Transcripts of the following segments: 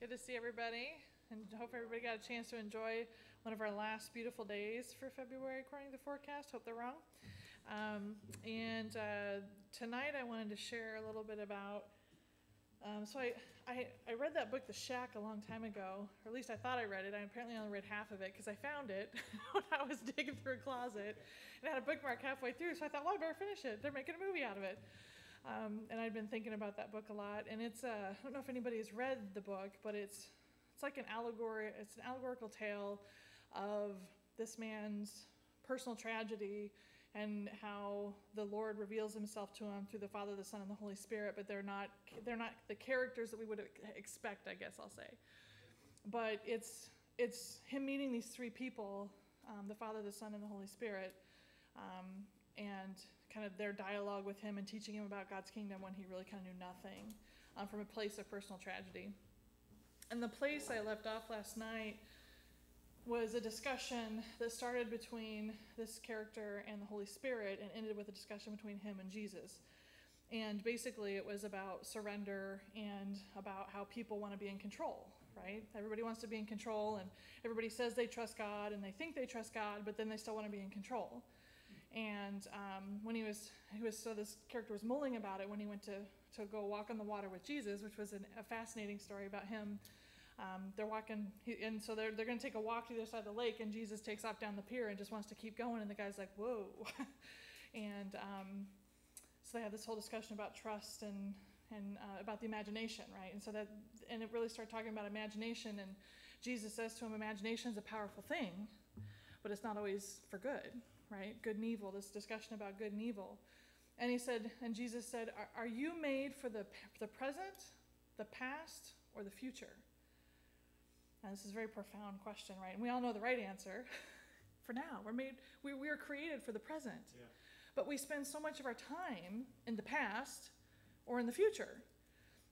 Good to see everybody, and hope everybody got a chance to enjoy one of our last beautiful days for February, according to the forecast. Hope they're wrong. Tonight I wanted to share a little bit about, so I read that book, The Shack, a long time ago, or at least I thought I read it. I apparently only read half of it because I found it when I was digging through a closet, and I had a bookmark halfway through, so I thought, well, I better finish it. They're making a movie out of it. And I'd been thinking about that book a lot, and it's, I don't know if anybody has read the book, but it's like an allegory, it's an allegorical tale of this man's personal tragedy and how the Lord reveals himself to him through the Father, the Son, and the Holy Spirit, but they're not the characters that we would expect, I guess I'll say. But it's him meeting these three people, the Father, the Son, and the Holy Spirit, and kind of their dialogue with him and teaching him about God's kingdom when he really kind of knew nothing, from a place of personal tragedy. And the place I left off last night was a discussion that started between this character and the Holy Spirit and ended with a discussion between him and Jesus. And basically it was about surrender and about how people want to be in control, right? Everybody wants to be in control, and everybody says they trust God and they think they trust God, but then they still want to be in control. And when so this character was mulling about it when he went to go walk on the water with Jesus, which was a fascinating story about him. They're walking, and so they're going to take a walk to the other side of the lake, and Jesus takes off down the pier and just wants to keep going, and the guy's like, whoa. And so they have this whole discussion about trust and about the imagination, right? And so that, and it really started talking about imagination, and Jesus says to him, imagination is a powerful thing, but it's not always for good. Right? Good and evil, this discussion about good and evil. And he said, and Jesus said, are you made for the present, the past, or the future? And this is a very profound question, right? And we all know the right answer. For now, we are created for the present. Yeah. But we spend so much of our time in the past or in the future.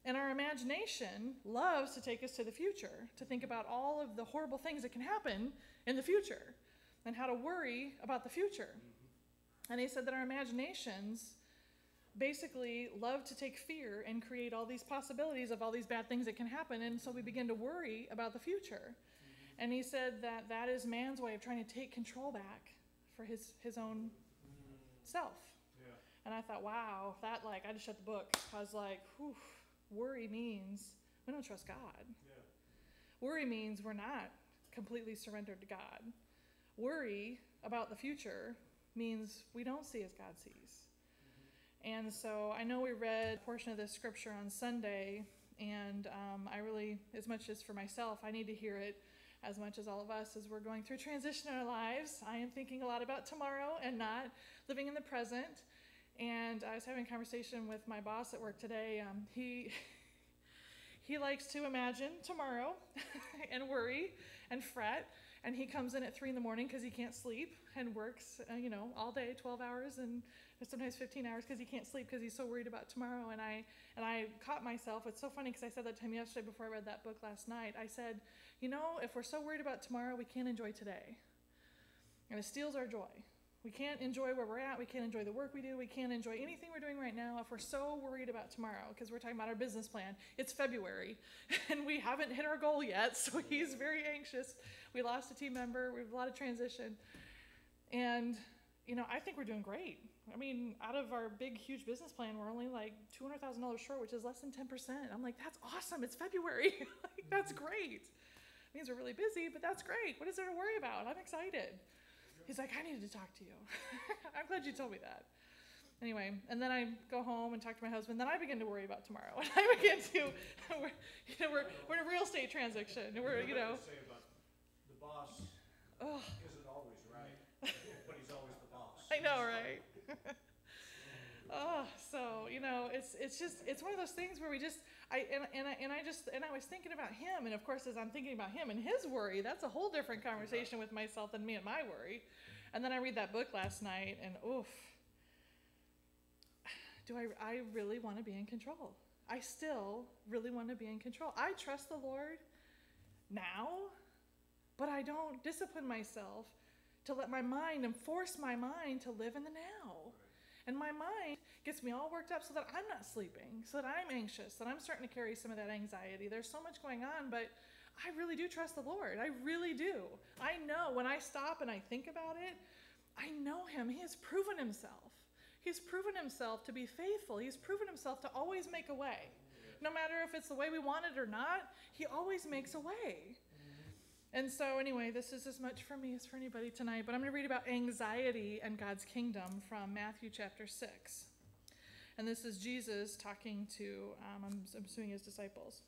And our imagination loves to take us to the future, to think about all of the horrible things that can happen in the future, and how to worry about the future. And he said that our imaginations basically love to take fear and create all these possibilities of all these bad things that can happen, and so we begin to worry about the future. And he said that that is man's way of trying to take control back for his own self. Yeah. And I thought, wow, that, like, I just shut the book. I was like, whew, worry means we don't trust God. Yeah. Worry means we're not completely surrendered to God. Worry about the future means we don't see as God sees. And so I know we read a portion of this scripture on Sunday, and I really, as much as for myself, I need to hear it as much as all of us as we're going through transition in our lives. I am thinking a lot about tomorrow and not living in the present. And I was having a conversation with my boss at work today. He likes to imagine tomorrow and worry and fret, and he comes in at 3 in the morning because he can't sleep and works, you know, all day, 12 hours and sometimes 15 hours because he can't sleep because he's so worried about tomorrow. And I caught myself. It's so funny because I said that to him yesterday before I read that book last night. I said, you know, if we're so worried about tomorrow, we can't enjoy today, and it steals our joy. We can't enjoy where we're at. We can't enjoy the work we do. We can't enjoy anything we're doing right now if we're so worried about tomorrow, because we're talking about our business plan. It's February, and we haven't hit our goal yet, so he's very anxious. We lost a team member. We have a lot of transition. And, you know, I think we're doing great. I mean, out of our big, huge business plan, we're only like $200,000 short, which is less than 10%. I'm like, that's awesome. It's February. Like, that's great. It means we're really busy, but that's great. What is there to worry about? I'm excited. He's like, I needed to talk to you. I'm glad you told me that. Anyway, and then I go home and talk to my husband. Then I begin to worry about tomorrow. And I begin to, we're in a real estate transaction. And we're, you know. The boss isn't always right, but he's always the boss. I know, right? So, you know, it's just, it's one of those things where we just, I was thinking about him. And of course, as I'm thinking about him and his worry, that's a whole different conversation with myself than me and my worry. And then I read that book last night, and oof, I really want to be in control. I still really want to be in control. I trust the Lord now, but I don't discipline myself to let my mind and force my mind to live in the now. And my mind gets me all worked up so that I'm not sleeping, so that I'm anxious, that I'm starting to carry some of that anxiety. There's so much going on, but I really do trust the Lord. I really do. I know when I stop and I think about it, I know him. He has proven himself. He's proven himself to be faithful. He's proven himself to always make a way. No matter if it's the way we want it or not, he always makes a way. And so anyway, this is as much for me as for anybody tonight, but I'm going to read about anxiety and God's kingdom from Matthew chapter 6. And this is Jesus talking to, I'm assuming his disciples.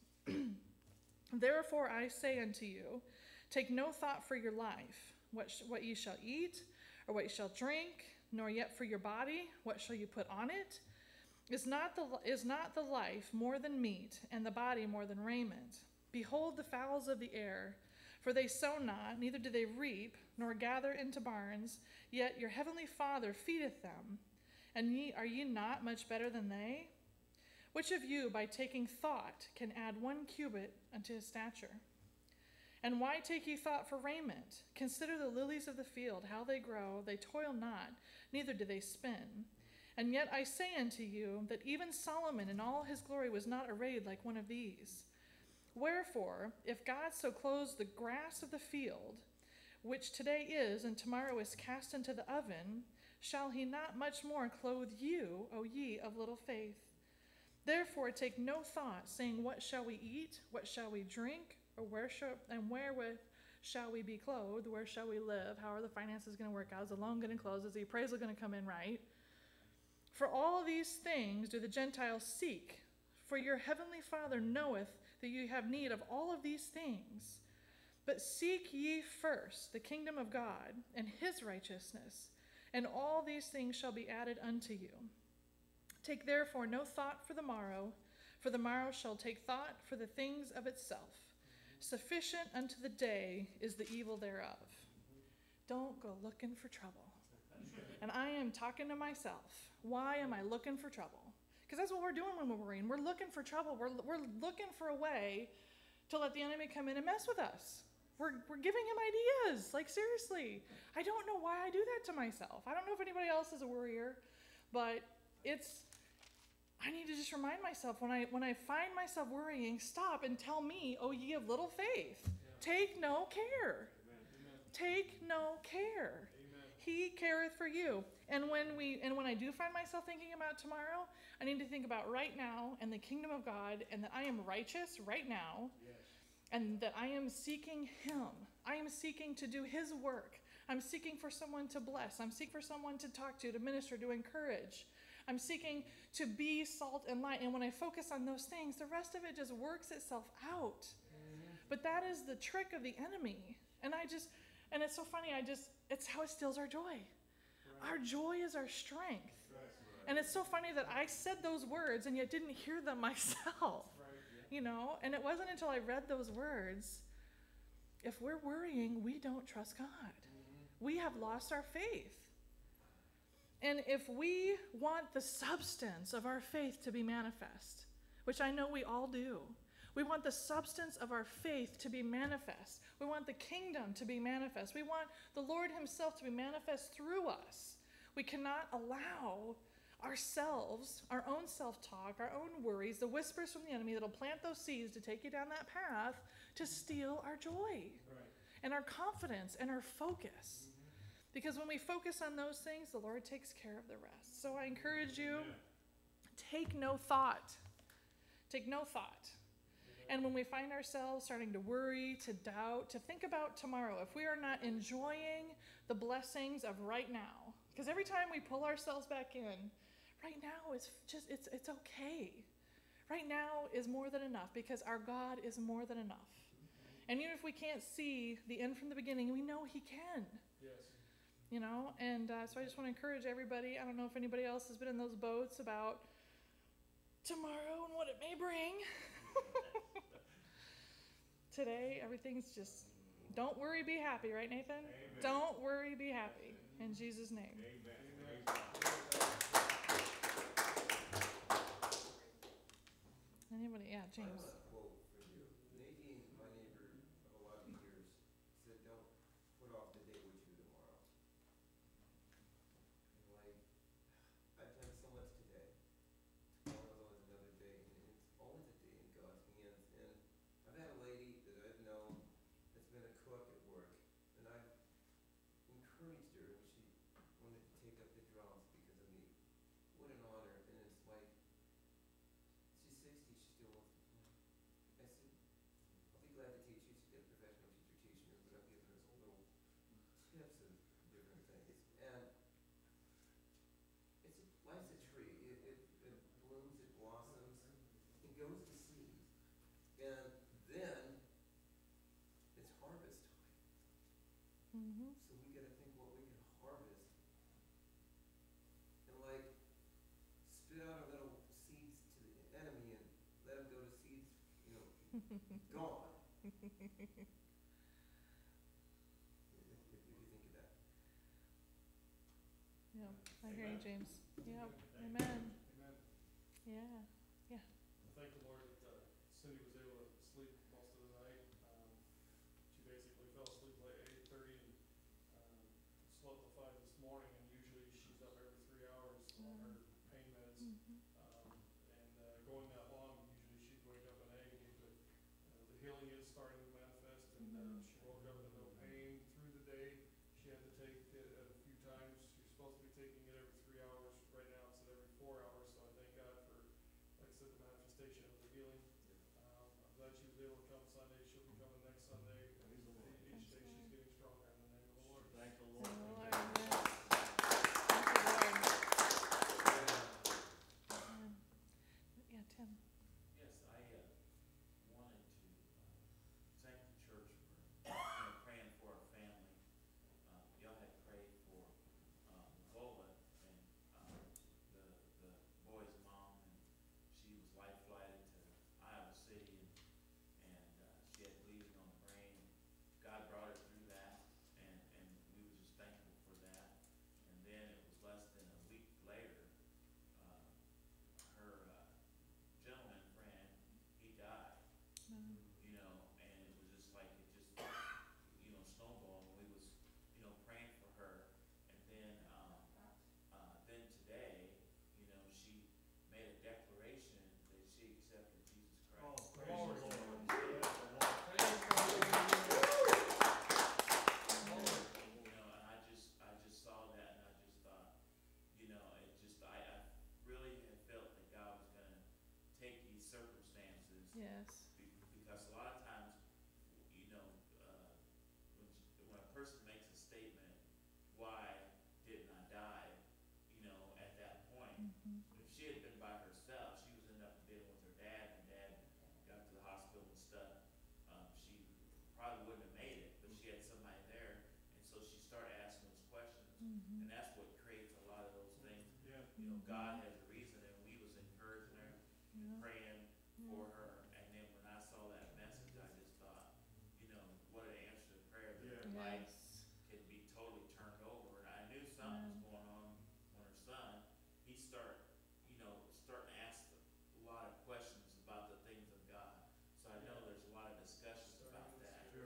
Therefore I say unto you, take no thought for your life, what ye shall eat, or what ye shall drink, nor yet for your body, what shall you put on it? Is not the life more than meat, and the body more than raiment? Behold the fowls of the air, for they sow not, neither do they reap, nor gather into barns, yet your heavenly Father feedeth them. And are ye not much better than they? Which of you, by taking thought, can add 1 cubit unto his stature? And why take ye thought for raiment? Consider the lilies of the field, how they grow, they toil not, neither do they spin. And yet I say unto you, that even Solomon in all his glory was not arrayed like one of these. Wherefore, if God so clothes the grass of the field, which today is, and tomorrow is cast into the oven, shall he not much more clothe you, O ye of little faith? Therefore take no thought, saying, what shall we eat? What shall we drink? Or wherewith shall we be clothed? Where shall we live? How are the finances going to work out? Is the loan going to close? Is the appraisal going to come in right? For all these things do the Gentiles seek. For your heavenly Father knoweth that you have need of all of these things. But seek ye first the kingdom of God and his righteousness, and all these things shall be added unto you. Take therefore no thought for the morrow shall take thought for the things of itself. Sufficient unto the day is the evil thereof. Don't go looking for trouble. And I am talking to myself. Why am I looking for trouble? Because that's what we're doing when we're worrying. We're looking for trouble. We're looking for a way to let the enemy come in and mess with us. We're giving him ideas. Like, seriously. I don't know why I do that to myself. I don't know if anybody else is a worrier, but I need to just remind myself when I find myself worrying, stop and tell me, O ye of little faith. Yeah. Take no care. Amen. Take no care. Amen. He careth for you. And when I do find myself thinking about tomorrow, I need to think about right now and the kingdom of God, and that I am righteous right now. Yes. And that I am seeking him. I am seeking to do his work. I'm seeking for someone to bless. I'm seeking for someone to talk to minister, to encourage. I'm seeking to be salt and light. And when I focus on those things, the rest of it just works itself out. Mm-hmm. But that is the trick of the enemy. And it's so funny, it's how it steals our joy. Right. Our joy is our strength. Right. And it's so funny that I said those words and yet didn't hear them myself. Right. Yeah. You know, and it wasn't until I read those words. If we're worrying, we don't trust God. Mm-hmm. We have lost our faith. And if we want the substance of our faith to be manifest, which I know we all do, we want the substance of our faith to be manifest. We want the kingdom to be manifest. We want the Lord himself to be manifest through us. We cannot allow ourselves, our own self-talk, our own worries, the whispers from the enemy that'll plant those seeds to take you down that path, to steal our joy and our confidence and our focus. Because when we focus on those things, the Lord takes care of the rest. So I encourage you, take no thought. Take no thought. And when we find ourselves starting to worry, to doubt, to think about tomorrow, if we are not enjoying the blessings of right now, because every time we pull ourselves back in, right now is just, it's okay. Right now is more than enough, because our God is more than enough. And even if we can't see the end from the beginning, we know he can. Yes. You know, and so I just want to encourage everybody. I don't know if anybody else has been in those boats about tomorrow and what it may bring. Today, everything's just, don't worry, be happy, right, Nathan? Amen. Don't worry, be happy. In Jesus' name. Amen. Anybody? Yeah, James. I have a quote for you. Nadine, my neighbor of a lot of years, said, don't put off the day with you tomorrow. And like, I Gone. If you think of that. Yeah, I hear you, James. Yep. Amen. Amen. Yeah. Yeah. I thank the Lord that Cindy was able to sleep most of the night. She basically fell asleep like 8:30 and slept till 5 this morning. And usually she's up every 3 hours on her pain meds. Going that long, usually she'd wake up in agony, but the healing is starting to manifest, and she woke up with no pain through the day. She had to take it a few times. She's supposed to be taking it every 3 hours. Right now it's at every 4 hours, so I thank God for, like I said, the manifestation of the healing. I'm glad she was able to come Sunday. She'll be coming next Sunday. Each day she's getting stronger in the name of the Lord. Thank the Lord. Yeah, Tim. Yes, I wanted to thank the church for praying for our family. Y'all had prayed for Vola and the boy's mom, and she was life flighted to Iowa City, and she had bleeding on the brain. God brought her through that, and we were just thankful for that. And then it was less than a week later, her gentleman friend, he died, you know, and it was just like, it just, you know, snowballed. We was, you know, praying for her, and then today, you know, she made a declaration that she accepted Jesus Christ. Oh, praise the Lord. You know, and I just saw that, and I just thought, you know, it just, I really had felt that God was going to take these circumstances. Yes. Because a lot of times, you know, when a person makes a statement, why didn't I die, you know, at that point, if she had been by herself, she was ended up being with her dad, and Dad got to the hospital and stuff. She probably wouldn't have made it, but she had somebody there, and so she started asking those questions, and that's what creates a lot of those things. Yeah. You know, God has a reason, and we was encouraging her and praying for her, and then when I saw that message, I just thought, you know, what an answer to prayer, that her life can be totally turned over. And I knew something was going on when her son, he starting to ask a lot of questions about the things of God. So I know there's a lot of discussions about that, you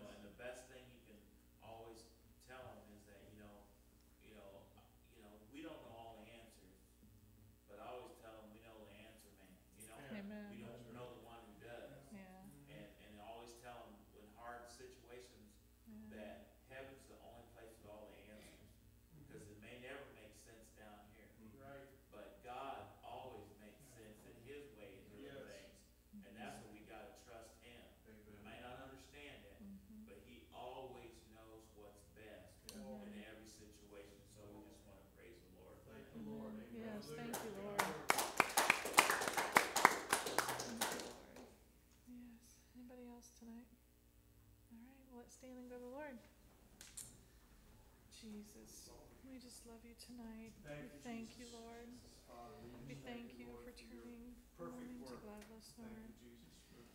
know, and the best thing you can always tell them is that, you know, we don't know all the answers, but I always tell them we know the answer, man. You know, we don't know the one who does. Yeah. And I always tell them in hard situations that heaven's the only place with all the answers, because it may never make sense down here. Right. But God always makes sense in His way in little things, and that's what we got to trust Him. We might not understand it, but He always knows what's best in every situation. So we just want to praise the Lord. Thank the Lord. Amen. Yes, thank you, Lord. Thank you, Lord. Yes. Anybody else tonight? All right. Well, let's stand and go to the Lord. Jesus, we just love you tonight. Thank you, Lord. We thank you for turning mourning to gladness, Lord.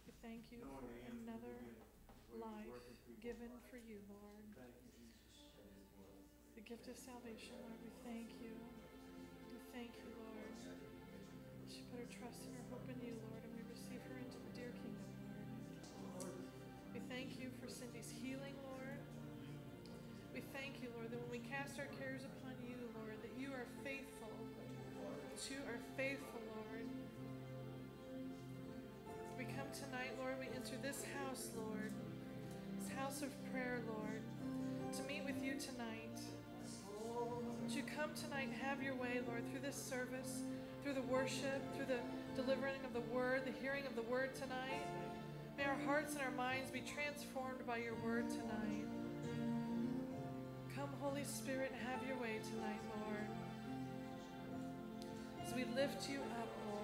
We thank you for another life given for you, Lord. The gift of salvation, Lord, we thank you. We thank you, Lord. She put her trust and her hope in you, Lord, and we receive her into the dear kingdom, Lord. We thank you for Cindy's healing, Lord. We thank you, Lord, that when we cast our cares upon you, Lord, that you are faithful. That you are faithful, Lord. As we come tonight, Lord, we enter this house, Lord, this house of prayer, Lord, to meet with you tonight. Would you come tonight and have your way, Lord, through this service, through the worship, through the delivering of the word, the hearing of the word tonight. May our hearts and our minds be transformed by your word tonight. Come, Holy Spirit, and have your way tonight, Lord, as we lift you up, Lord.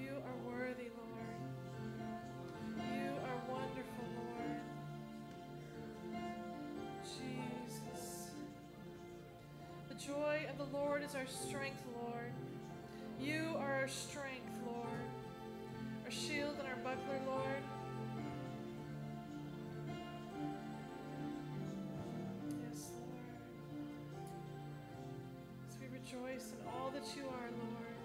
You are worthy, Lord. You are wonderful, Lord. Jesus. joy of the Lord is our strength, Lord. You are our strength, Lord, our shield and our buckler, Lord. Yes, Lord. As we rejoice in all that you are, Lord.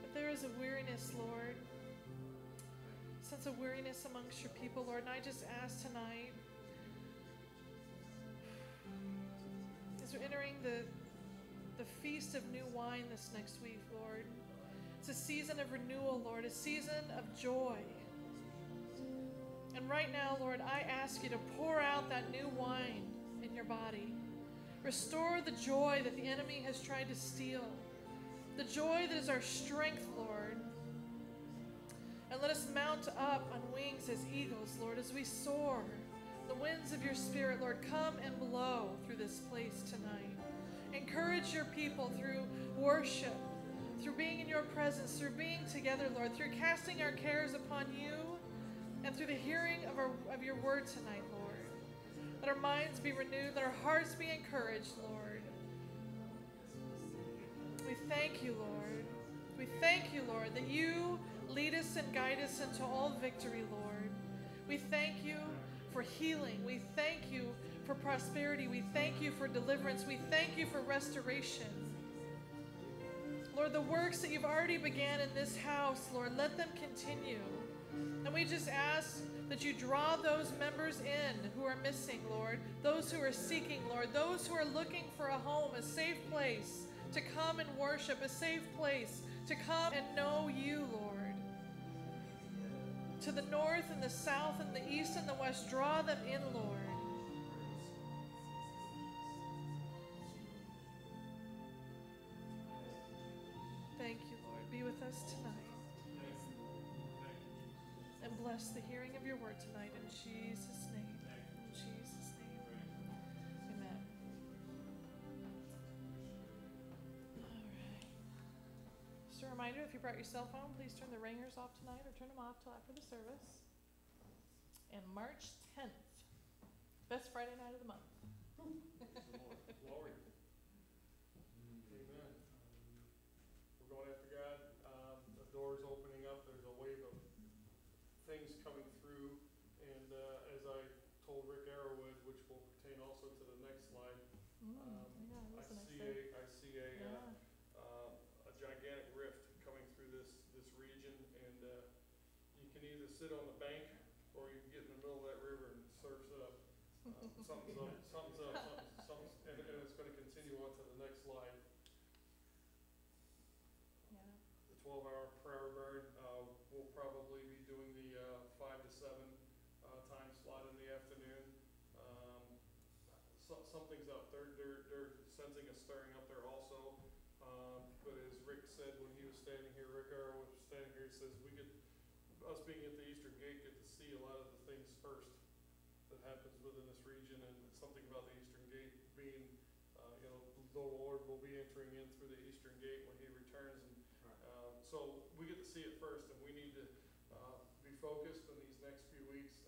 But there is a weariness, Lord. Sense of weariness amongst your people, Lord. And I just ask tonight, as we're entering the feast of new wine this next week, Lord, it's a season of renewal, Lord, a season of joy. And right now, Lord, I ask you to pour out that new wine in your body. Restore the joy that the enemy has tried to steal, the joy that is our strength, Lord. And let us mount up on wings as eagles, Lord, as we soar. The winds of your spirit, Lord, come and blow through this place tonight. Encourage your people through worship, through being in your presence, through being together, Lord, through casting our cares upon you, and through the hearing of your word tonight, Lord. Let our minds be renewed, let our hearts be encouraged, Lord. We thank you, Lord. We thank you, Lord, that you lead us and guide us into all victory, Lord. We thank you for healing. We thank you for prosperity. We thank you for deliverance. We thank you for restoration. Lord, the works that you've already began in this house, Lord, let them continue. And we just ask that you draw those members in who are missing, Lord, those who are seeking, Lord, those who are looking for a home, a safe place to come and worship, a safe place to come and know you, Lord. To the north and the south and the east and the west, draw them in, Lord. Thank you, Lord. Be with us tonight. And bless the hearing of your word tonight in Jesus' name. In Jesus' name. Amen. A reminder, if you brought your cell phone, please turn the ringers off tonight or turn them off till after the service. And March 10th, best Friday night of the month. Glory. Amen. We're going after God. The door's opening up. There's a wave of things coming through. And as I told Rick Arrowwood, which will pertain also to the next slide, gigantic rift coming through this region, and you can either sit on the bank or you can get in the middle of that river and surf's up. Something's up, and it's going to continue on to the next slide. Yeah. The 12-hour prayer burn. We'll probably be doing the 5 to 7 time slot in the afternoon. Something's up. They're sensing a stirring up there also. But as Rick said when he was standing here, Rick Arrowwood was standing here, he says, us being at the Eastern Gate, get to see a lot of the things first that happens within this region, and something about the Eastern Gate being, the Lord will be entering in through the Eastern Gate when he returns, and so we get to see it first, and we need to be focused in these next few weeks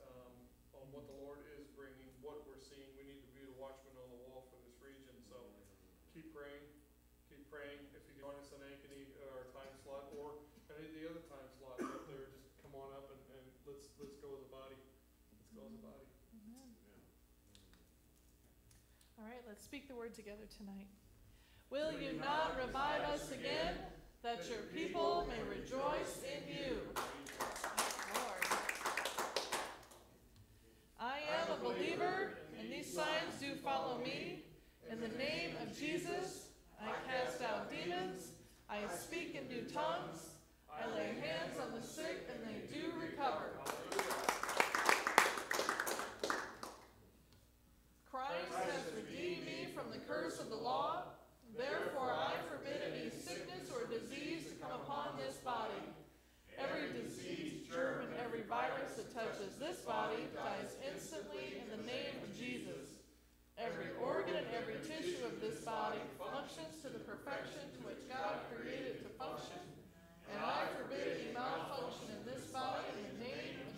on what the Lord is bringing, what we're seeing. We need to be the watchman on the wall for this region, so keep praying. If you can join us in Ankeny, our time slot, or any of the other time slots up there, just come on up and let's go as a body. Let's go as a body. Amen. Yeah. All right, let's speak the word together tonight. Will you not revive us again, that your people may rejoice in you? Lord. I am a believer, and these signs do follow me. In the name of Jesus, I cast out demons, I speak in new tongues, I lay hands on the sick, and they do recover. Christ has redeemed me from the curse of the law, therefore I forbid any sickness or disease to come upon this body. Every disease, germ, and every virus that touches this body dies instantly in the name of Jesus. Every organ and every tissue of this body functions to the perfection to which God created to function, and I forbid any malfunction in this body in the name of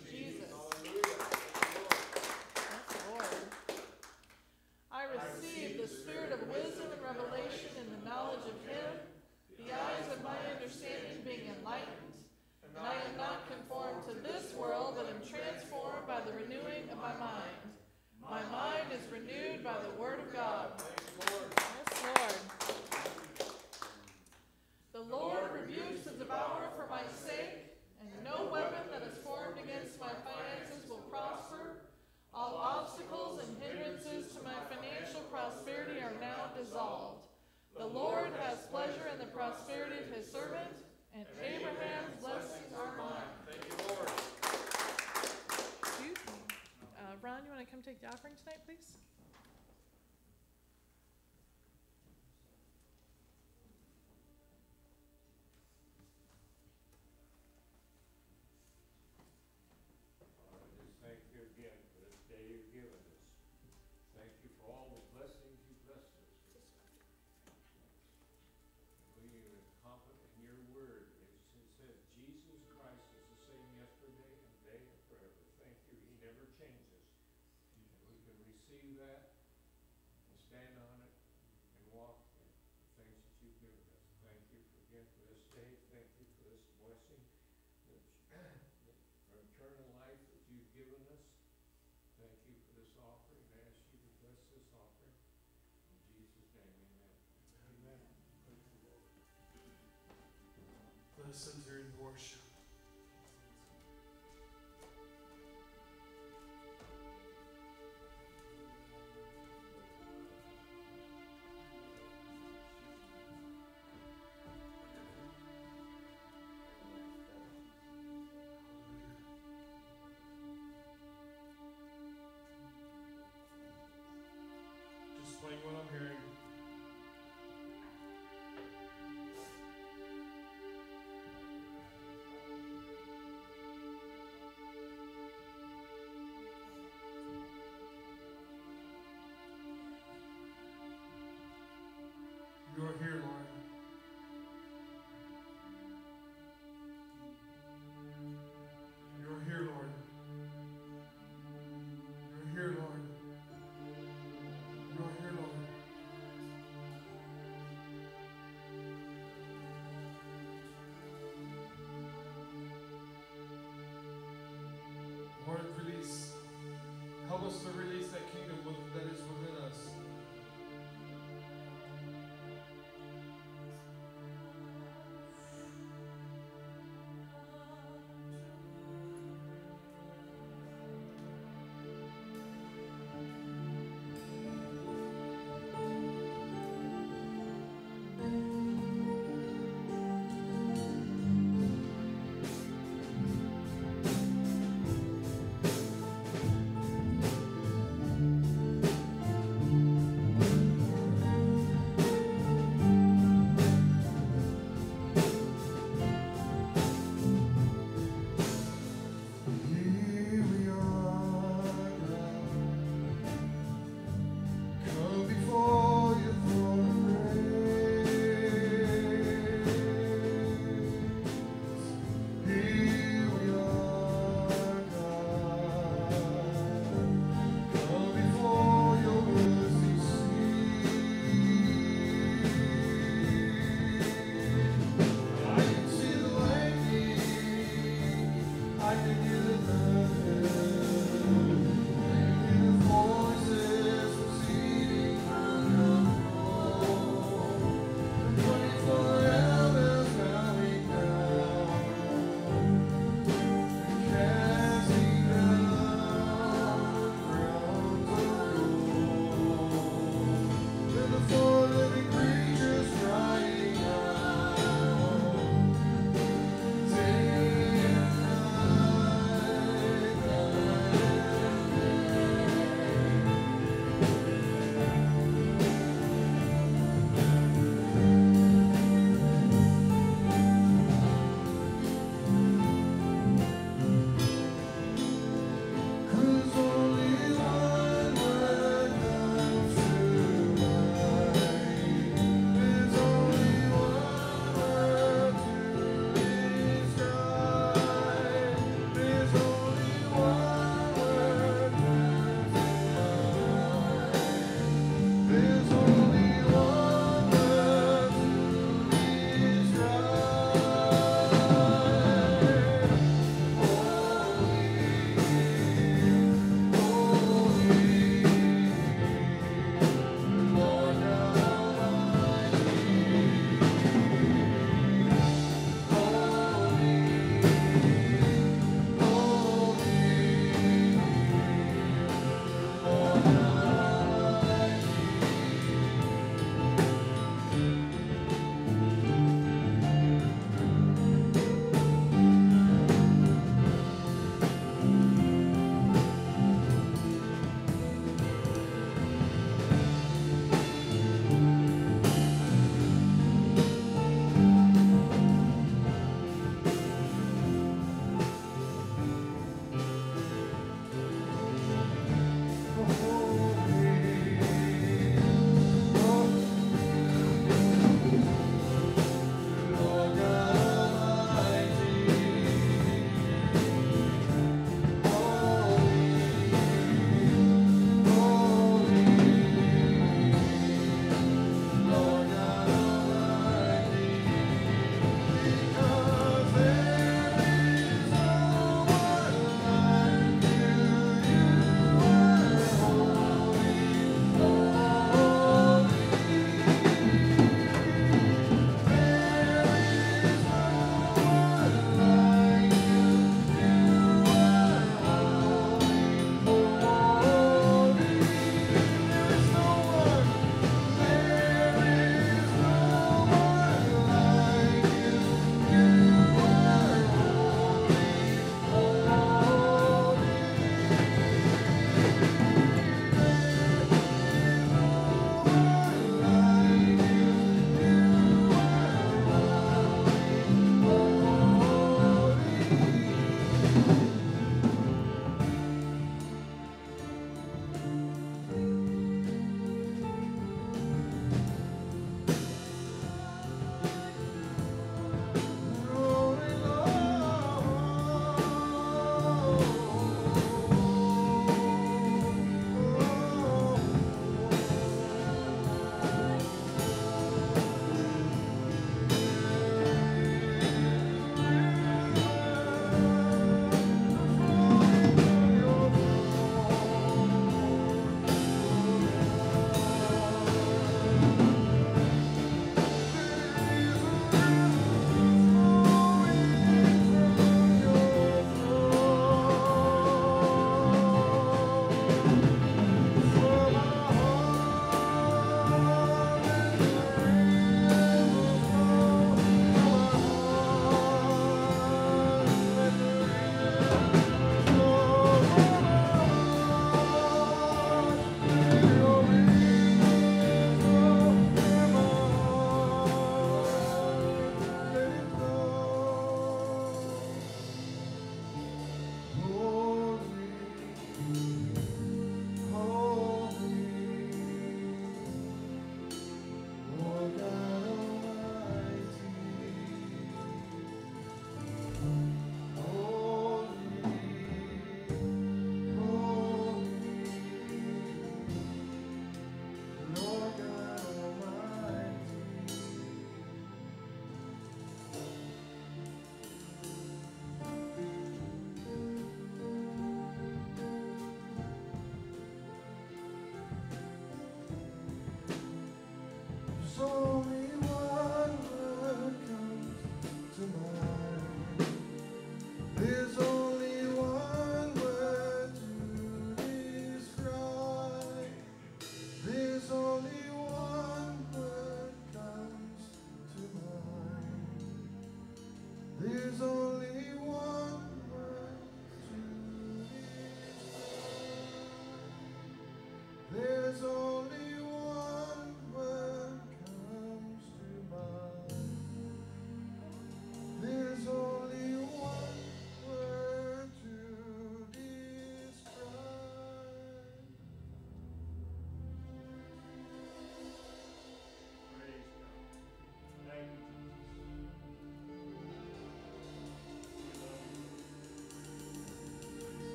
offering tonight, please? Listen during worship. Just playing what I'm hearing. You are here, Lord.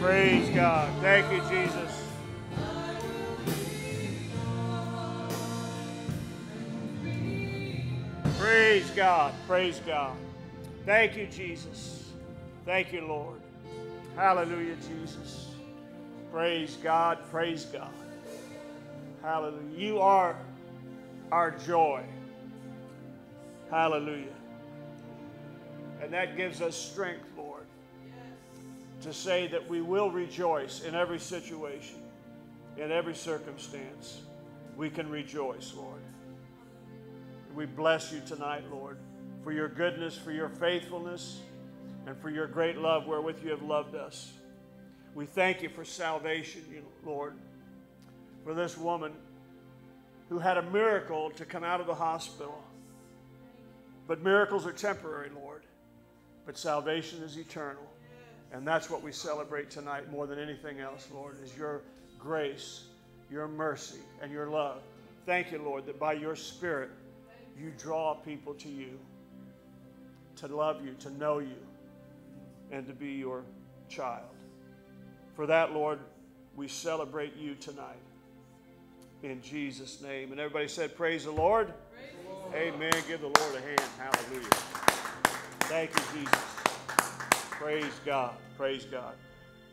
Praise God. Thank you, Jesus. Praise God. Praise God. Thank you, Jesus. Thank you, Lord. Hallelujah, Jesus. Praise God. Praise God. Hallelujah. You are our joy. Hallelujah. And that gives us strength, Lord, to say that we will rejoice in every situation, in every circumstance. We can rejoice, Lord. We bless you tonight, Lord, for your goodness, for your faithfulness, and for your great love wherewith you have loved us. We thank you for salvation, Lord, for this woman who had a miracle to come out of the hospital. But miracles are temporary, Lord, but salvation is eternal. And that's what we celebrate tonight more than anything else, Lord, is your grace, your mercy, and your love. Thank you, Lord, that by your Spirit, you draw people to you, to love you, to know you, and to be your child. For that, Lord, we celebrate you tonight. In Jesus' name. And everybody said, praise the Lord. Praise the Lord. Amen. Give the Lord a hand. Hallelujah. Thank you, Jesus. Praise God. Praise God.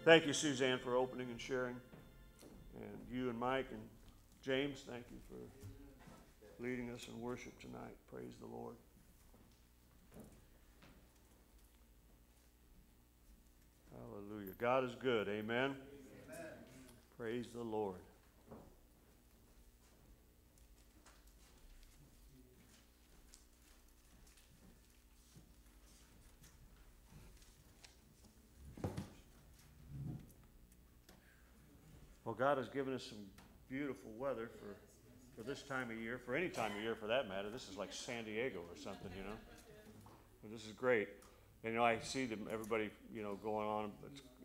Thank you, Suzanne, for opening and sharing. And you and Mike and James, thank you for leading us in worship tonight. Praise the Lord. Hallelujah. God is good. Amen. Amen. Praise the Lord. Well, God has given us some beautiful weather for this time of year, for any time of year for that matter. This is like San Diego or something, you know. Well, this is great. And, you know, I see them, everybody, you know, going on,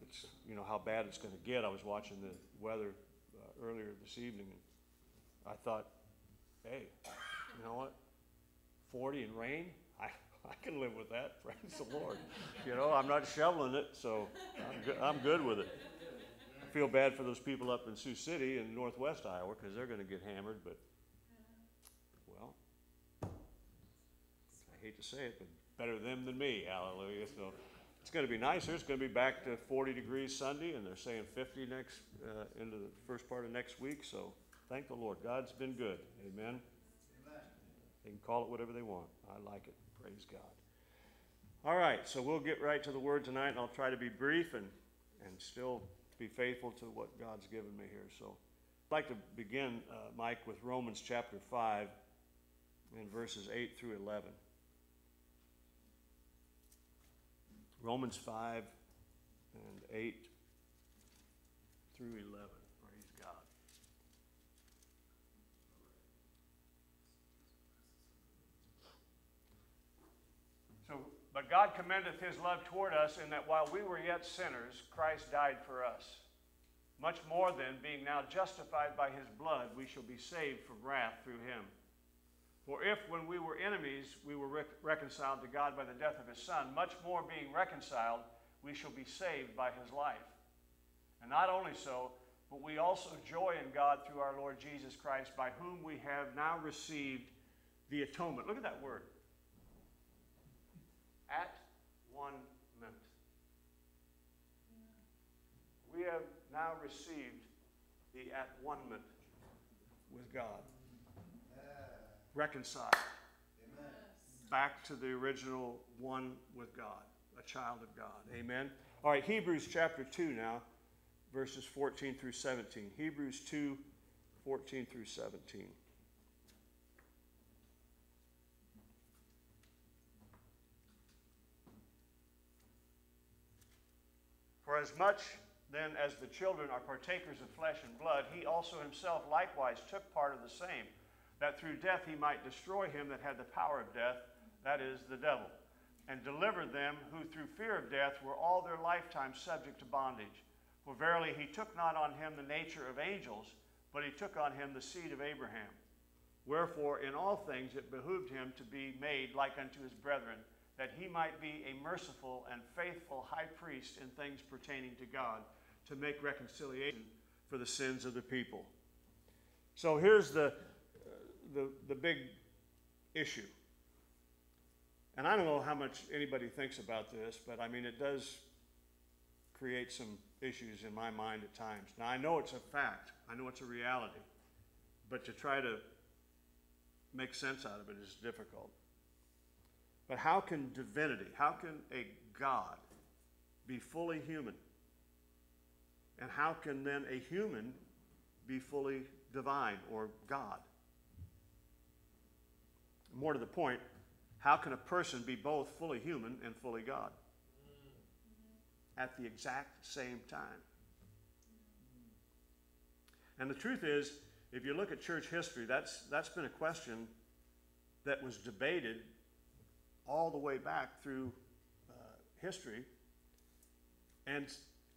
it's you know, how bad it's going to get. I was watching the weather earlier this evening, and I thought, hey, you know what, 40 and rain? I can live with that, praise the Lord. You know, I'm not shoveling it, so I'm good with it. I feel bad for those people up in Sioux City in northwest Iowa because they're going to get hammered, but, well, I hate to say it, but better them than me, hallelujah. So it's going to be nicer. It's going to be back to 40 degrees Sunday, and they're saying 50 next into the first part of next week. So thank the Lord. God's been good. Amen. Amen. They can call it whatever they want. I like it. Praise God. All right, so we'll get right to the Word tonight, and I'll try to be brief and still be faithful to what God's given me here. So I'd like to begin, Mike, with Romans chapter 5 and verses 8 through 11. Romans 5 and 8 through 11. Praise God. So, but God commendeth his love toward us in that while we were yet sinners, Christ died for us. Much more then, being now justified by his blood, we shall be saved from wrath through him. For if, when we were enemies, we were reconciled to God by the death of his Son, much more being reconciled, we shall be saved by his life. And not only so, but we also joy in God through our Lord Jesus Christ, by whom we have now received the atonement. Look at that word. At-one-ment. We have now received the at-one-ment with God. Reconciled. Amen. Back to the original one with God, a child of God. Amen. All right, Hebrews chapter 2 now, verses 14 through 17. Hebrews 2, 14 through 17. For as much then as the children are partakers of flesh and blood, he also himself likewise took part of the same, that through death he might destroy him that had the power of death, that is, the devil, and deliver them who through fear of death were all their lifetime subject to bondage. For verily he took not on him the nature of angels, but he took on him the seed of Abraham. Wherefore in all things it behooved him to be made like unto his brethren, that he might be a merciful and faithful high priest in things pertaining to God, to make reconciliation for the sins of the people. So here's the big issue. And I don't know how much anybody thinks about this, but I mean, it does create some issues in my mind at times. Now, I know it's a fact. I know it's a reality. But to try to make sense out of it is difficult. But how can divinity, how can a God be fully human? And how can then a human be fully divine or God? More to the point, how can a person be both fully human and fully God at the exact same time? And the truth is, if you look at church history, that's been a question that was debated all the way back through history and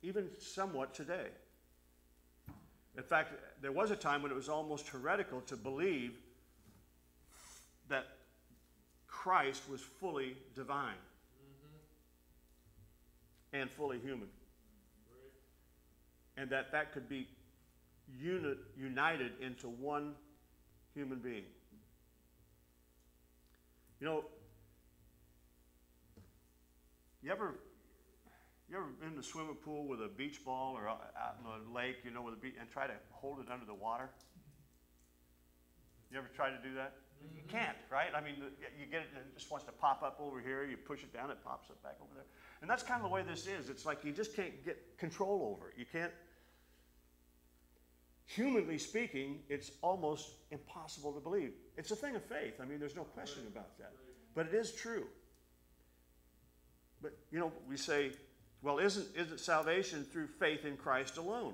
even somewhat today. In fact, there was a time when it was almost heretical to believe that Christ was fully divine and fully human. And that could be united into one human being. You know, you ever been in a swimming pool with a beach ball or out in the lake, you know, with a beach, and try to hold it under the water? You ever try to do that? You can't, right? I mean, you get it, and it just wants to pop up over here. You push it down, it pops up back over there. And that's kind of the way this is. It's like you just can't get control over it. You can't. Humanly speaking, it's almost impossible to believe. It's a thing of faith. I mean, there's no question about that. But it is true. But, you know, we say, well, isn't salvation through faith in Christ alone?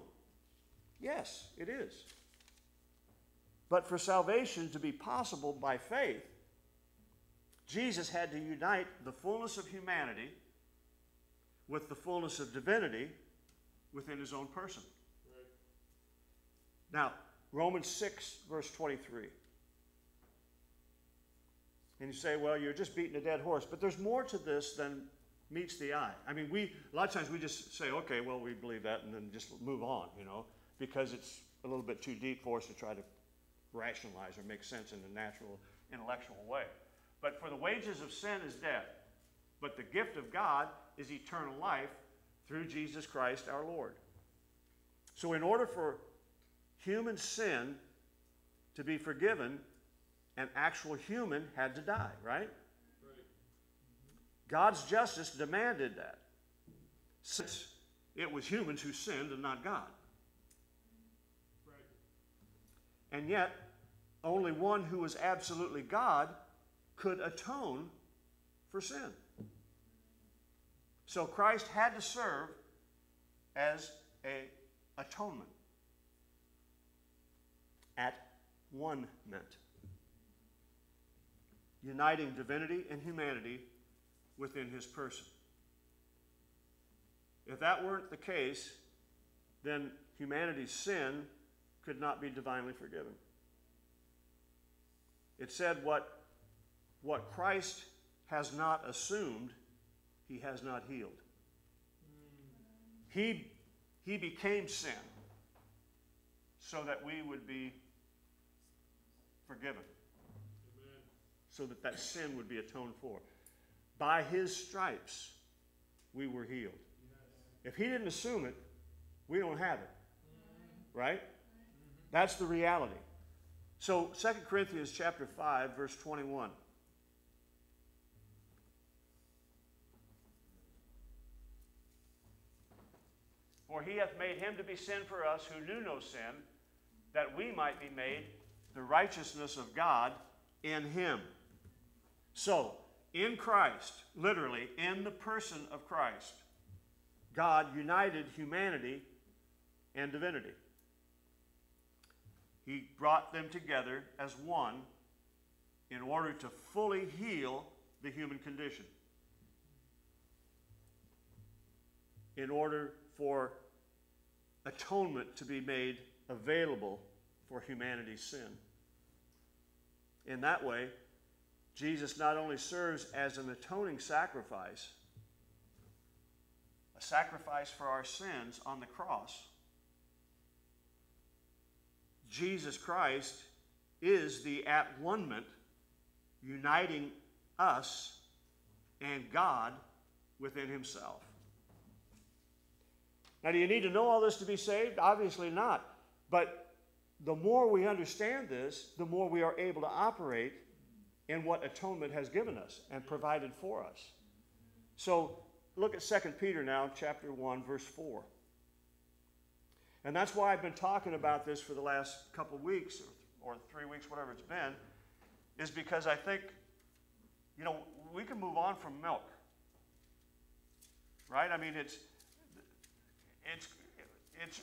Yes, it is. But for salvation to be possible by faith, Jesus had to unite the fullness of humanity with the fullness of divinity within his own person. Right. Now, Romans 6, verse 23. And you say, well, you're just beating a dead horse. But there's more to this than meets the eye. I mean, a lot of times we just say, okay, well, we believe that, and then just move on, you know, because it's a little bit too deep for us to try to rationalize or make sense in a natural, intellectual way. But for the wages of sin is death, but the gift of God is eternal life through Jesus Christ our Lord. So in order for human sin to be forgiven, an actual human had to die, right? God's justice demanded that, since it was humans who sinned and not God. And yet, only one who was absolutely God could atone for sin. So Christ had to serve as an atonement at one meant, uniting divinity and humanity within his person. If that weren't the case, then humanity's sin could not be divinely forgiven. It said what Christ has not assumed, he has not healed. He became sin so that we would be forgiven. Amen. So that sin would be atoned for. By his stripes, we were healed. Yes. If he didn't assume it, we don't have it. Amen. Right? That's the reality. So 2 Corinthians chapter 5, verse 21. For he hath made him to be sin for us who knew no sin, that we might be made the righteousness of God in him. So, in Christ, literally, in the person of Christ, God united humanity and divinity. He brought them together as one in order to fully heal the human condition. In order for atonement to be made available for humanity's sin. In that way, Jesus not only serves as an atoning sacrifice, a a sacrifice for our sins on the cross. Jesus Christ is the at-one-ment uniting us and God within himself. Now, do you need to know all this to be saved? Obviously not. But the more we understand this, the more we are able to operate in what atonement has given us and provided for us. So look at 2 Peter now, chapter 1, verse 4. And that's why I've been talking about this for the last couple of weeks or 3 weeks, whatever it's been, is because I think, you know, we can move on from milk, right? I mean, it's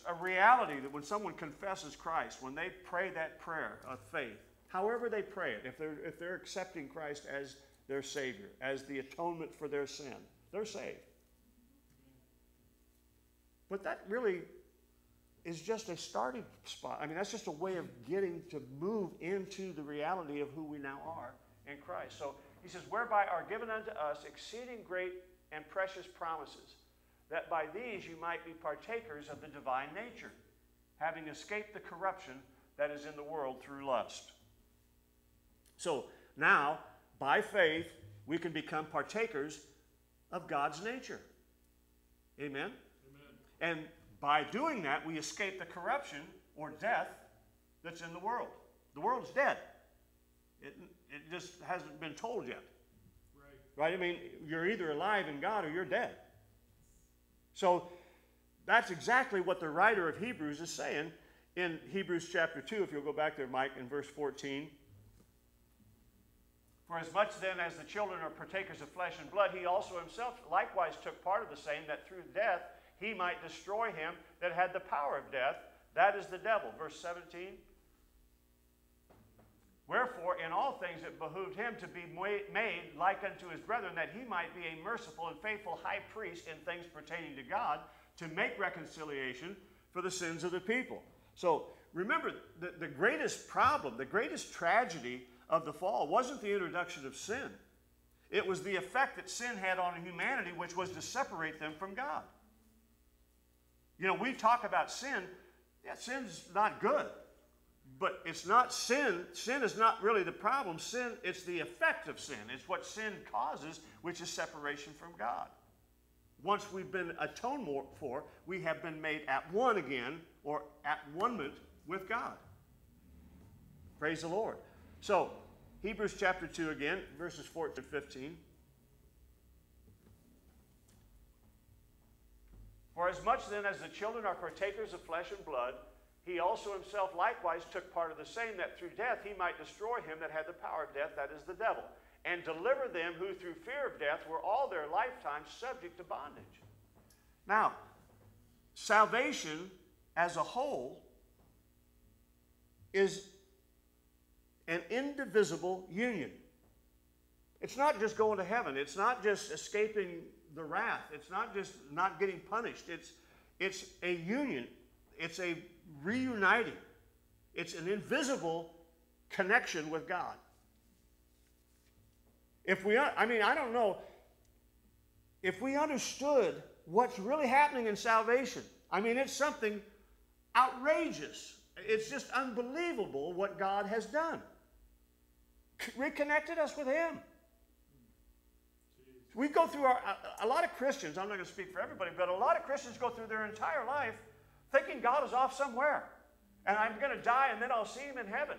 a reality that when someone confesses Christ, when they pray that prayer of faith, however they pray it, if they're accepting Christ as their Savior, as the atonement for their sin, they're saved. But that really is just a starting spot. I mean, that's just a way of getting to move into the reality of who we now are in Christ. So he says, whereby are given unto us exceeding great and precious promises, that by these you might be partakers of the divine nature, having escaped the corruption that is in the world through lust. So now, by faith, we can become partakers of God's nature. Amen? Amen. And by doing that, we escape the corruption or death that's in the world. The world's dead. It just hasn't been told yet. Right? I mean, you're either alive in God or you're dead. So that's exactly what the writer of Hebrews is saying in Hebrews chapter 2, if you'll go back there, Mike, in verse 14. For as much then as the children are partakers of flesh and blood, he also himself likewise took part of the same, that through death he might destroy him that had the power of death, that is the devil. Verse 17. Wherefore, in all things it behooved him to be made like unto his brethren, that he might be a merciful and faithful high priest in things pertaining to God, to make reconciliation for the sins of the people. So, remember, the greatest problem, the greatest tragedy of the fall wasn't the introduction of sin. It was the effect that sin had on humanity, which was to separate them from God. You know, we talk about sin. Yeah, sin's not good. But it's not sin. Sin is not really the problem. Sin, it's the effect of sin. It's what sin causes, which is separation from God. Once we've been atoned for, we have been made at one again, or at one-ment with God. Praise the Lord. So, Hebrews chapter 2 again, verses 14 and 15. For as much then as the children are partakers of flesh and blood, he also himself likewise took part of the same, that through death he might destroy him that had the power of death, that is the devil, and deliver them who through fear of death were all their lifetime subject to bondage. Now, salvation as a whole is an indivisible union. It's not just going to heaven. It's not just escaping the wrath. It's not just not getting punished. It's a union. It's a reuniting. It's an invisible connection with God. If we, I mean, I don't know, if we understood what's really happening in salvation, I mean, it's something outrageous. It's just unbelievable what God has done. Reconnected us with Him. We go through a lot of Christians, I'm not going to speak for everybody, but a lot of Christians go through their entire life thinking God is off somewhere, and I'm going to die, and then I'll see Him in heaven.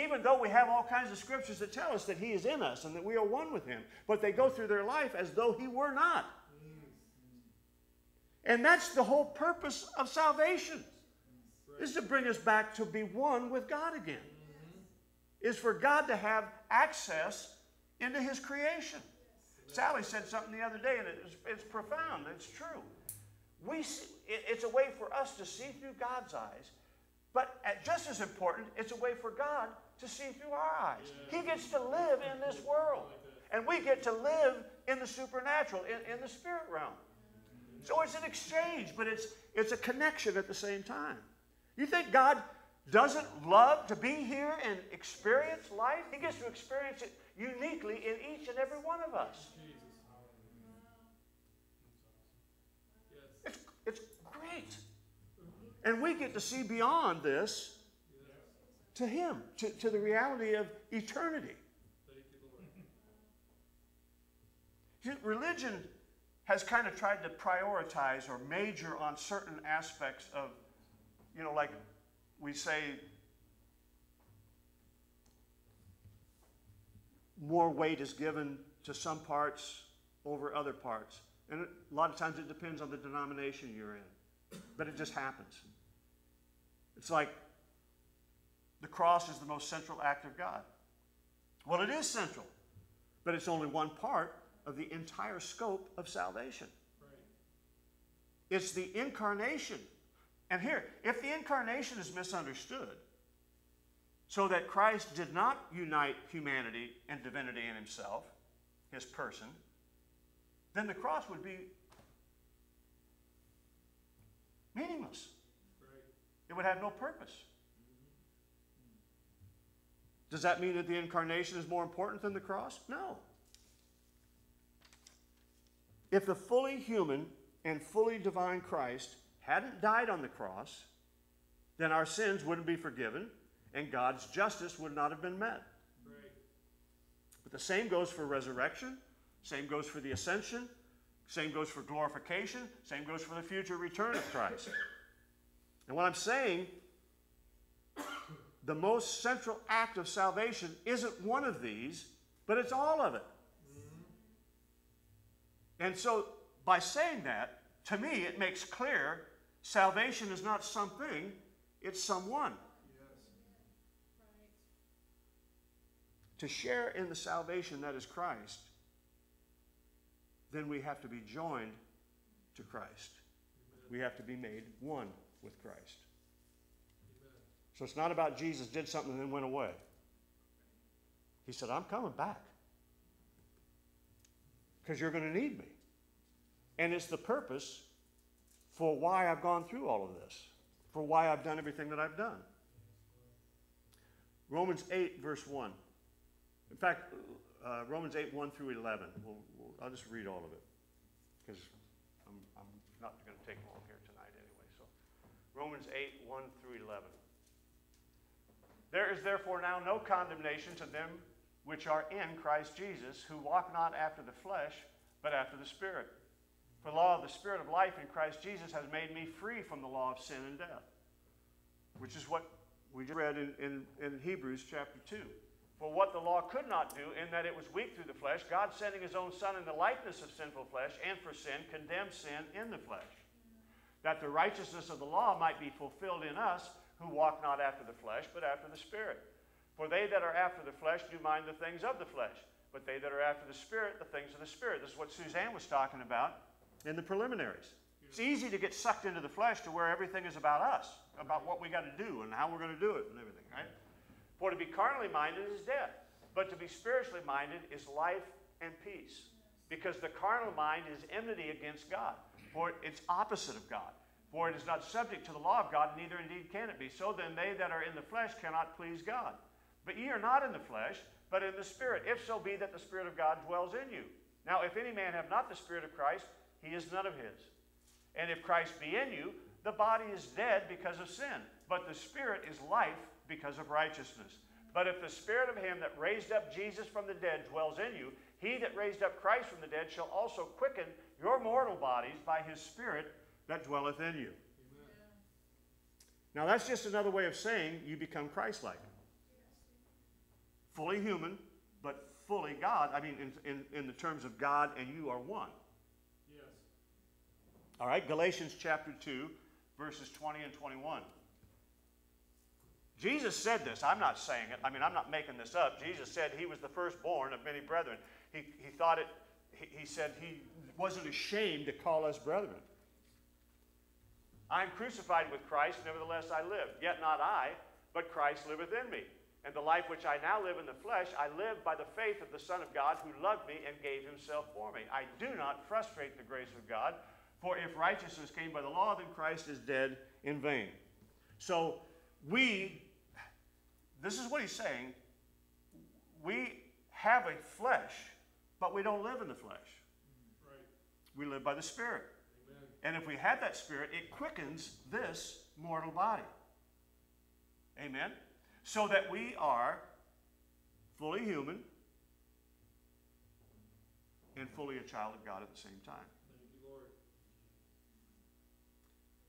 Even though we have all kinds of scriptures that tell us that He is in us and that we are one with Him, but they go through their life as though He were not. And that's the whole purpose of salvation, is to bring us back to be one with God again, is for God to have access into His creation. Sally said something the other day, and it's profound. It's true. We see, it's a way for us to see through God's eyes, but just as important, it's a way for God to see through our eyes. Yeah. He gets to live in this world, and we get to live in the supernatural, in the spirit realm. So it's an exchange, but it's a connection at the same time. You think God doesn't love to be here and experience life? He gets to experience it uniquely in each and every one of us. And we get to see beyond this to Him, to the reality of eternity. Religion has kind of tried to prioritize or major on certain aspects of, you know, like we say, more weight is given to some parts over other parts. And a lot of times it depends on the denomination you're in, but it just happens. It's like the cross is the most central act of God. Well, it is central, but it's only one part of the entire scope of salvation. Right. It's the incarnation. And here, if the incarnation is misunderstood, so that Christ did not unite humanity and divinity in Himself, His person, then the cross would be meaningless. Right. It would have no purpose. Mm-hmm. Does that mean that the incarnation is more important than the cross? No. If the fully human and fully divine Christ hadn't died on the cross, then our sins wouldn't be forgiven and God's justice would not have been met. Right. But the same goes for resurrection, same goes for the ascension, same goes for glorification, same goes for the future return of Christ. And what I'm saying, the most central act of salvation isn't one of these, but it's all of it. And so, by saying that, to me, it makes clear salvation is not something, it's someone. Yes. Right. To share in the salvation that is Christ, then we have to be joined to Christ. Amen. We have to be made one with Christ. Amen. So it's not about Jesus did something and then went away. He said, I'm coming back, because you're going to need me. And it's the purpose for why I've gone through all of this, for why I've done everything that I've done. Romans 8, verse 1. In fact, Romans 8, 1 through 11. I'll just read all of it, because I'm not going to take long here tonight anyway. So, Romans 8, 1 through 11. There is therefore now no condemnation to them which are in Christ Jesus, who walk not after the flesh, but after the Spirit. For the law of the Spirit of life in Christ Jesus has made me free from the law of sin and death, which is what we just read in Hebrews chapter 2. For what the law could not do, in that it was weak through the flesh, God sending His own Son in the likeness of sinful flesh, and for sin, condemned sin in the flesh, that the righteousness of the law might be fulfilled in us, who walk not after the flesh, but after the Spirit. For they that are after the flesh do mind the things of the flesh, but they that are after the Spirit, the things of the Spirit. This is what Suzanne was talking about in the preliminaries. It's easy to get sucked into the flesh to where everything is about us, about what we got to do and how we're going to do it and everything, right? For to be carnally minded is death, but to be spiritually minded is life and peace, because the carnal mind is enmity against God, for it's opposite of God. For it is not subject to the law of God, neither indeed can it be. So then they that are in the flesh cannot please God. But ye are not in the flesh, but in the Spirit, if so be that the Spirit of God dwells in you. Now, if any man have not the Spirit of Christ, he is none of his. And if Christ be in you, the body is dead because of sin, but the Spirit is life because of righteousness. But if the Spirit of Him that raised up Jesus from the dead dwells in you, He that raised up Christ from the dead shall also quicken your mortal bodies by His Spirit that dwelleth in you. Amen. Now, that's just another way of saying you become Christ-like. Fully human, but fully God. I mean, in the terms of God and you are one. Yes. All right, Galatians chapter 2, verses 20 and 21. Jesus said this. I'm not saying it. I mean, I'm not making this up. Jesus said He was the firstborn of many brethren. He said He wasn't ashamed to call us brethren. I am crucified with Christ, nevertheless I live. Yet not I, but Christ liveth in me. And the life which I now live in the flesh, I live by the faith of the Son of God, who loved me and gave Himself for me. I do not frustrate the grace of God, for if righteousness came by the law, then Christ is dead in vain. So this is what He's saying, we have a flesh, but we don't live in the flesh. Right. We live by the Spirit. Amen. And if we have that Spirit, it quickens this mortal body. Amen? So that we are fully human and fully a child of God at the same time. Thank you, Lord.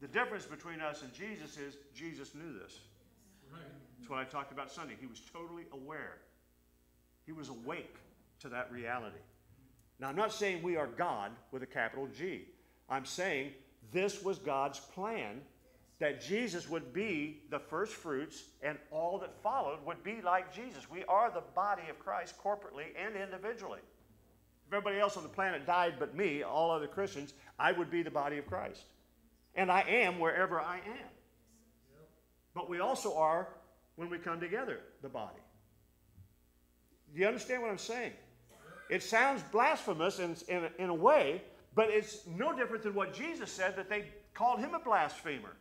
The difference between us and Jesus is Jesus knew this. Right. That's what I talked about Sunday. He was totally aware. He was awake to that reality. Now, I'm not saying we are God with a capital G. I'm saying this was God's plan, that Jesus would be the first fruits and all that followed would be like Jesus. We are the body of Christ corporately and individually. If everybody else on the planet died but me, all other Christians, I would be the body of Christ. And I am wherever I am. But we also are, when we come together, the body. Do you understand what I'm saying? It sounds blasphemous in a way, but it's no different than what Jesus said, that they called him a blasphemer.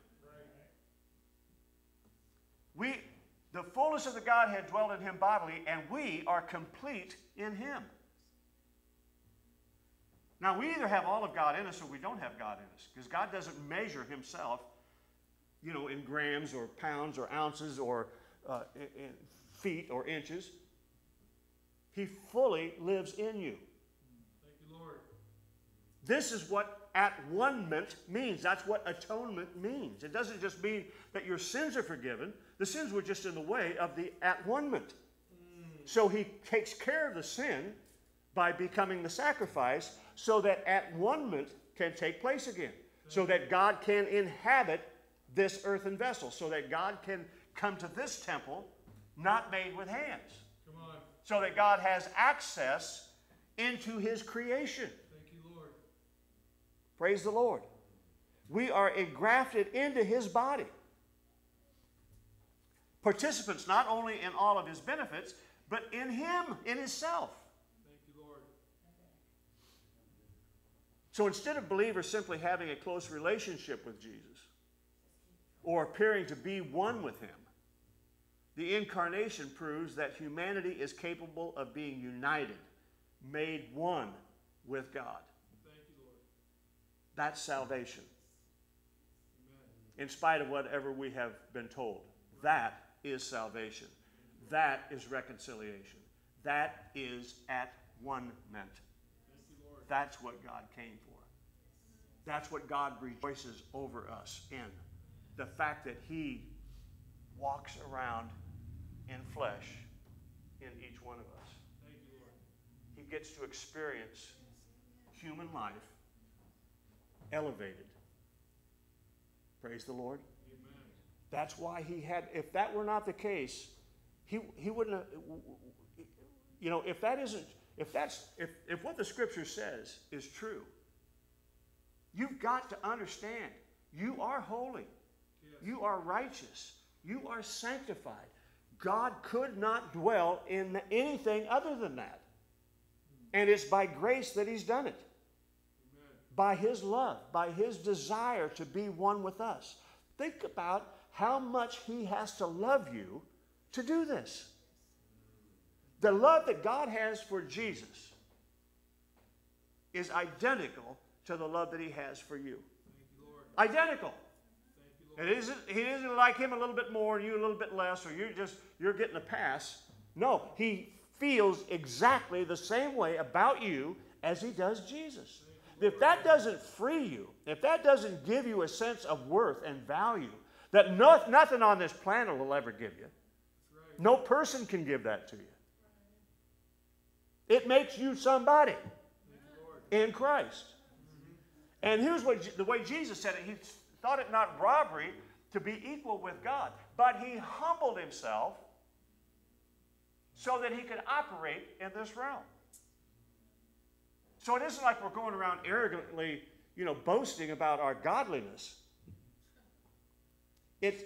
The fullness of the Godhead dwelt in him bodily, and we are complete in him. Now, we either have all of God in us or we don't have God in us, because God doesn't measure himself, you know, in grams or pounds or ounces or in feet or inches. He fully lives in you. Thank you, Lord. This is what at-one-ment means. That's what atonement means. It doesn't just mean that your sins are forgiven. The sins were just in the way of the at-one-ment. So he takes care of the sin by becoming the sacrifice so that at-one-ment can take place again, so that God can inhabit this earthen vessel, so that God can come to this temple not made with hands. Come on. So that God has access into his creation. Thank you, Lord. Praise the Lord. We are engrafted into his body. Participants not only in all of his benefits, but in him, in himself. Thank you, Lord. So instead of believers simply having a close relationship with Jesus, or appearing to be one with him, the incarnation proves that humanity is capable of being united, made one with God. Thank you, Lord. That's salvation. Amen. In spite of whatever we have been told, that is salvation. That is reconciliation. That is at-one-ment. That's what God came for. That's what God rejoices over us in. The fact that he walks around in flesh in each one of us. Thank you, Lord. He gets to experience human life elevated. Praise the Lord. Amen. That's why he had, if that were not the case, he wouldn't have, you know, if that isn't, if what the scripture says is true, you've got to understand you are holy. You are righteous. You are sanctified. God could not dwell in anything other than that. And it's by grace that he's done it. Amen. By his love, by his desire to be one with us. Think about how much he has to love you to do this. The love that God has for Jesus is identical to the love that he has for you. Thank you, Lord. Identical. It isn't, he doesn't like him a little bit more and you a little bit less, or you're getting a pass. No, he feels exactly the same way about you as he does Jesus. If that doesn't free you, if that doesn't give you a sense of worth and value that nothing on this planet will ever give you, no person can give that to you. It makes you somebody in Christ. And here's what the way Jesus said it. He thought it not robbery to be equal with God, but he humbled himself so that he could operate in this realm. So it isn't like we're going around arrogantly, you know, boasting about our godliness.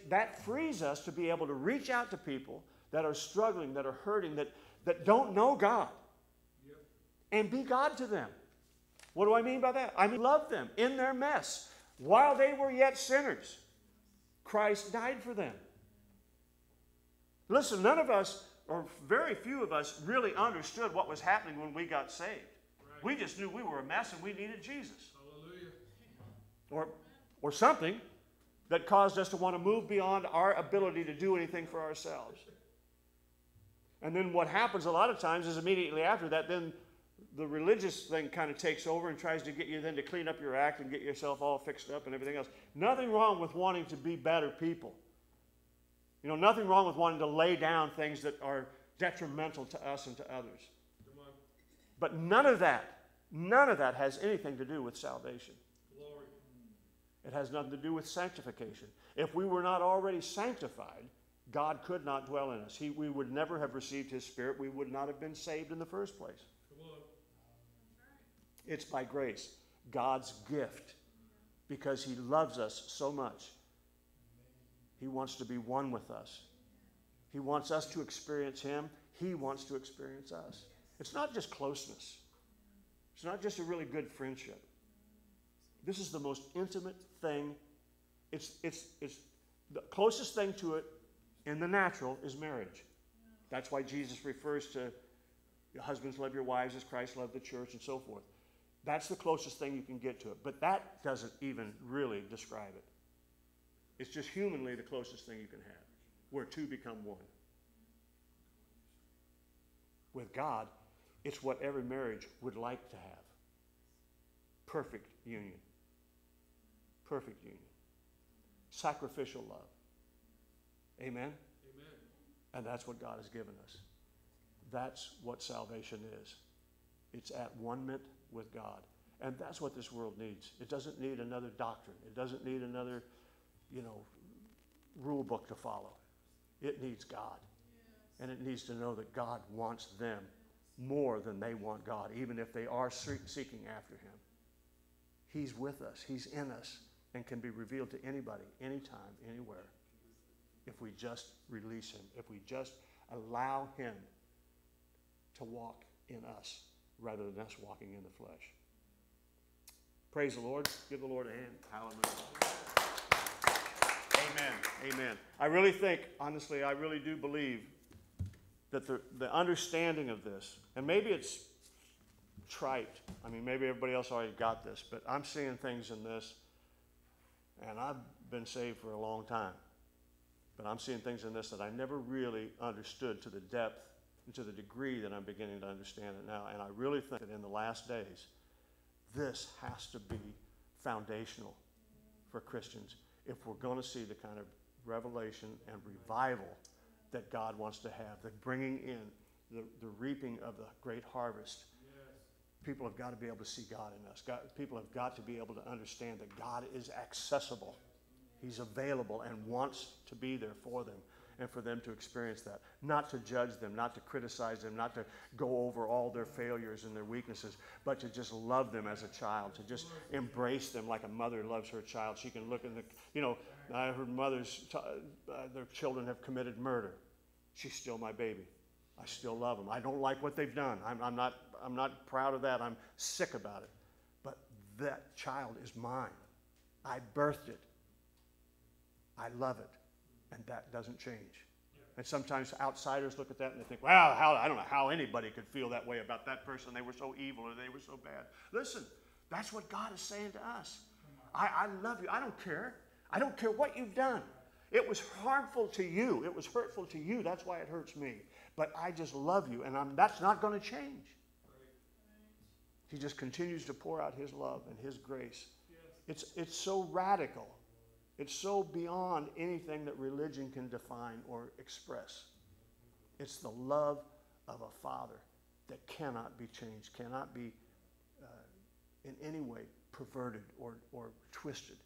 That frees us to be able to reach out to people that are struggling, that are hurting, that don't know God, and be God to them. What do I mean by that? I mean, love them in their mess. While they were yet sinners, Christ died for them. Listen, none of us, or very few of us, really understood what was happening when we got saved. Right. We just knew we were a mess and we needed Jesus. Hallelujah. or something that caused us to want to move beyond our ability to do anything for ourselves. And then what happens a lot of times is immediately after that, then the religious thing kind of takes over and tries to get you then to clean up your act and get yourself all fixed up and everything else. Nothing wrong with wanting to be better people. You know, nothing wrong with wanting to lay down things that are detrimental to us and to others. But none of that has anything to do with salvation. Glory. It has nothing to do with sanctification. If we were not already sanctified, God could not dwell in us. We would never have received His Spirit. We would not have been saved in the first place. It's by grace, God's gift, because He loves us so much. He wants to be one with us. He wants us to experience Him. He wants to experience us. It's not just closeness. It's not just a really good friendship. This is the most intimate thing. It's the closest thing to it in the natural is marriage. That's why Jesus refers to husbands, love your wives as Christ loved the church and so forth. That's the closest thing you can get to it. But that doesn't even really describe it. It's just humanly the closest thing you can have, where two become one. With God, it's what every marriage would like to have. Perfect union. Perfect union. Sacrificial love. Amen? Amen. And that's what God has given us. That's what salvation is. It's at one-ment with God. And that's what this world needs. It doesn't need another doctrine. It doesn't need another, rule book to follow. It needs God. And it needs to know that God wants them more than they want God, even if they are seeking after Him. He's with us. He's in us and can be revealed to anybody, anytime, anywhere, if we just release Him, if we just allow Him to walk in us rather than us walking in the flesh. Praise the Lord. Give the Lord a hand. Hallelujah. Amen. Amen. I really think, honestly, I really do believe that the understanding of this, and maybe it's trite. I mean, maybe everybody else already got this, but I'm seeing things in this, and I've been saved for a long time, but I'm seeing things in this that I never really understood to the depth and to the degree that I'm beginning to understand it now. And I really think that in the last days, this has to be foundational for Christians if we're going to see the kind of revelation and revival that God wants to have, the bringing in, the reaping of the great harvest. Yes. People have got to be able to see God in us. People have got to be able to understand that God is accessible. He's available and wants to be there for them and for them to experience that. Not to judge them, not to criticize them, not to go over all their failures and their weaknesses, but to just love them as a child, to just embrace them like a mother loves her child. She can look in the, I heard mothers, their children have committed murder. She's still my baby. I still love them. I don't like what they've done. I'm not proud of that. I'm sick about it. But that child is mine. I birthed it. I love it. And that doesn't change. And sometimes outsiders look at that and they think, well, I don't know how anybody could feel that way about that person. They were so evil or they were so bad. Listen, that's what God is saying to us. I love you. I don't care. I don't care what you've done. It was harmful to you. It was hurtful to you. That's why it hurts me. But I just love you, and that's not going to change. He just continues to pour out His love and His grace. It's so radical. It's so beyond anything that religion can define or express. It's the love of a Father that cannot be changed, cannot be in any way perverted or twisted.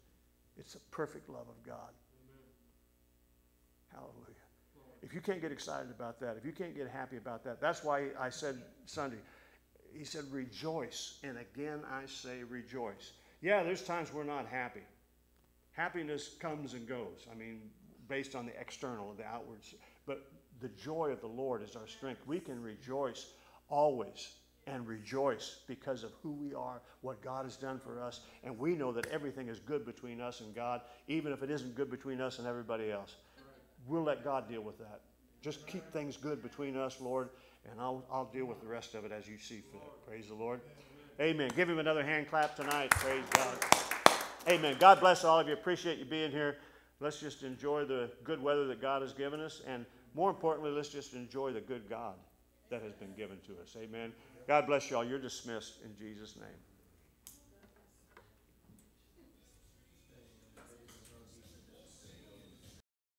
It's the perfect love of God. Amen. Hallelujah. If you can't get excited about that, if you can't get happy about that, that's why I said Sunday, he said, rejoice. And again, I say rejoice. Yeah, there's times we're not happy. Happiness comes and goes. I mean, based on the external and the outwards. But the joy of the Lord is our strength. We can rejoice always and rejoice because of who we are, what God has done for us. And we know that everything is good between us and God, even if it isn't good between us and everybody else. We'll let God deal with that. Just keep things good between us, Lord, and I'll deal with the rest of it as you see fit. Praise the Lord. Amen. Give Him another hand clap tonight. Praise God. Amen. God bless all of you. Appreciate you being here. Let's just enjoy the good weather that God has given us. And more importantly, let's just enjoy the good God that has been given to us. Amen. God bless you all. You're dismissed in Jesus' name.